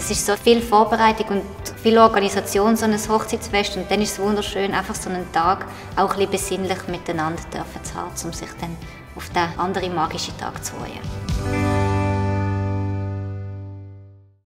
Das ist so viel Vorbereitung und viel Organisation, so ein Hochzeitsfest, und dann ist es wunderschön, einfach so einen Tag auch ein bisschen besinnlich miteinander dürfen zu haben, um sich dann auf den anderen magischen Tag zu freuen.